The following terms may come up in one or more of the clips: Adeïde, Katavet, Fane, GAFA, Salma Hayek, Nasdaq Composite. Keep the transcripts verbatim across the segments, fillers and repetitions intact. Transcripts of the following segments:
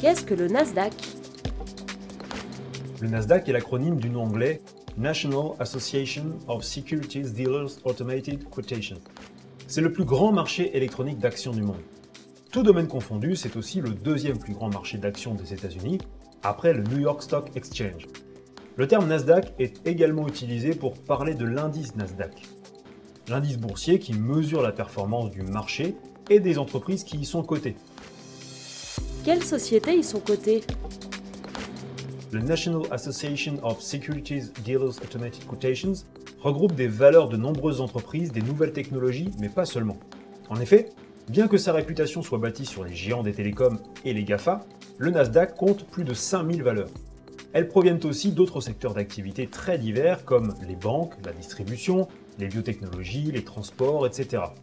Qu'est-ce que le Nasdaq? Le Nasdaq est l'acronyme du nom anglais National Association of Securities Dealers Automated Quotation. C'est le plus grand marché électronique d'actions du monde. Tout domaine confondu, c'est aussi le deuxième plus grand marché d'actions des États-Unis après le New York Stock Exchange. Le terme Nasdaq est également utilisé pour parler de l'indice Nasdaq, l'indice boursier qui mesure la performance du marché et des entreprises qui y sont cotées. Quelles sociétés y sont cotées? Le National Association of Securities Dealers Automated Quotations regroupe des valeurs de nombreuses entreprises, des nouvelles technologies, mais pas seulement. En effet, bien que sa réputation soit bâtie sur les géants des télécoms et les GAFA, le Nasdaq compte plus de cinq mille valeurs. Elles proviennent aussi d'autres secteurs d'activité très divers comme les banques, la distribution, les biotechnologies, les transports, et cetera.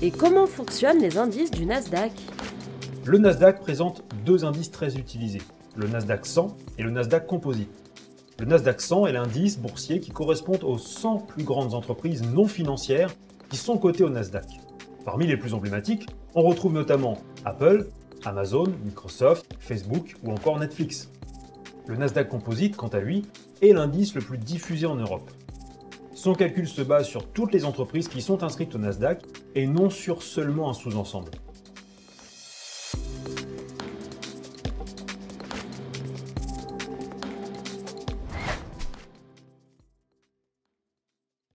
Et comment fonctionnent les indices du Nasdaq? Le Nasdaq présente deux indices très utilisés, le Nasdaq cent et le Nasdaq Composite. Le Nasdaq cent est l'indice boursier qui correspond aux cent plus grandes entreprises non financières qui sont cotées au Nasdaq. Parmi les plus emblématiques, on retrouve notamment Apple, Amazon, Microsoft, Facebook ou encore Netflix. Le Nasdaq Composite, quant à lui, est l'indice le plus diffusé en Europe. Son calcul se base sur toutes les entreprises qui sont inscrites au Nasdaq et non sur seulement un sous-ensemble.